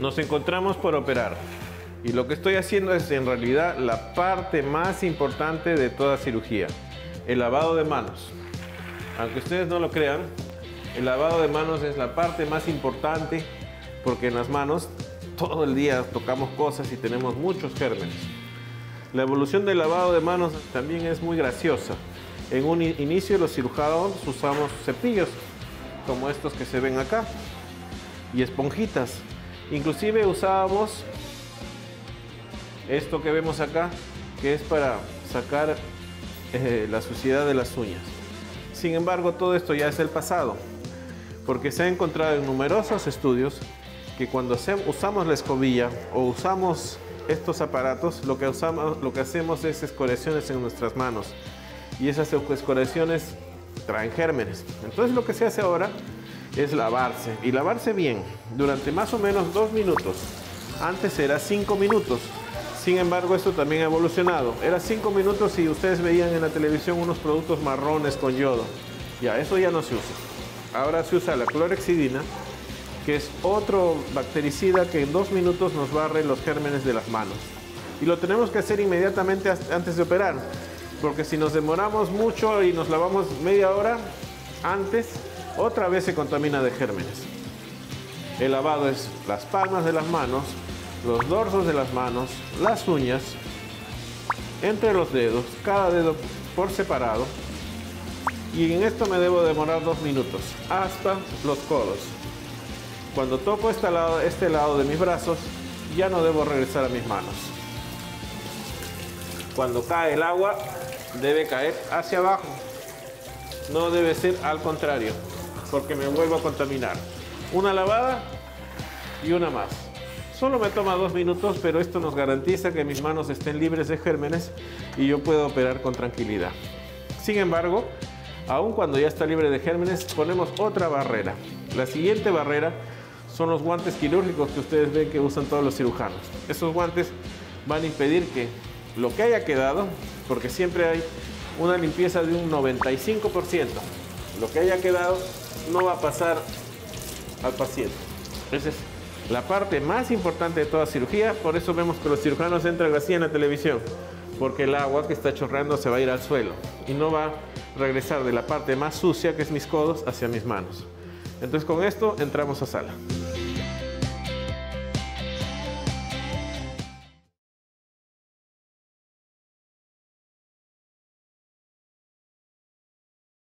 Nos encontramos por operar y lo que estoy haciendo es en realidad la parte más importante de toda cirugía, el lavado de manos. Aunque ustedes no lo crean, el lavado de manos es la parte más importante porque en las manos todo el día tocamos cosas y tenemos muchos gérmenes. La evolución del lavado de manos también es muy graciosa. En un inicio los cirujanos usamos cepillos como estos que se ven acá y esponjitas. Inclusive usábamos esto que vemos acá, que es para sacar la suciedad de las uñas. Sin embargo, todo esto ya es el pasado, porque se ha encontrado en numerosos estudios que cuando usamos la escobilla o usamos estos aparatos, lo que hacemos es escoreaciones en nuestras manos, y esas escoreaciones traen gérmenes. Entonces lo que se hace ahora es lavarse, y lavarse bien durante más o menos 2 minutos. Antes era 5 minutos. Sin embargo, esto también ha evolucionado. Era 5 minutos y ustedes veían en la televisión unos productos marrones con yodo. Ya, eso ya no se usa. Ahora se usa la clorhexidina, que es otro bactericida que en 2 minutos nos barre los gérmenes de las manos. Y lo tenemos que hacer inmediatamente antes de operar, porque si nos demoramos mucho y nos lavamos media hora antes, otra vez se contamina de gérmenes. El lavado es las palmas de las manos, los dorsos de las manos, las uñas, entre los dedos, cada dedo por separado, y en esto me debo demorar 2 minutos, hasta los codos. Cuando toco este lado de mis brazos, ya no debo regresar a mis manos. Cuando cae el agua, debe caer hacia abajo, no debe ser al contrario, porque me vuelvo a contaminar. Una lavada y una más. Solo me toma 2 minutos, pero esto nos garantiza que mis manos estén libres de gérmenes y yo puedo operar con tranquilidad. Sin embargo, aun cuando ya está libre de gérmenes, ponemos otra barrera. La siguiente barrera son los guantes quirúrgicos que ustedes ven que usan todos los cirujanos. Esos guantes van a impedir que lo que haya quedado, porque siempre hay una limpieza de un 95%, lo que haya quedado no va a pasar al paciente. Entonces, la parte más importante de toda cirugía, por eso vemos que los cirujanos entran así en la televisión, porque el agua que está chorreando se va a ir al suelo y no va a regresar de la parte más sucia, que es mis codos, hacia mis manos. Entonces con esto entramos a sala.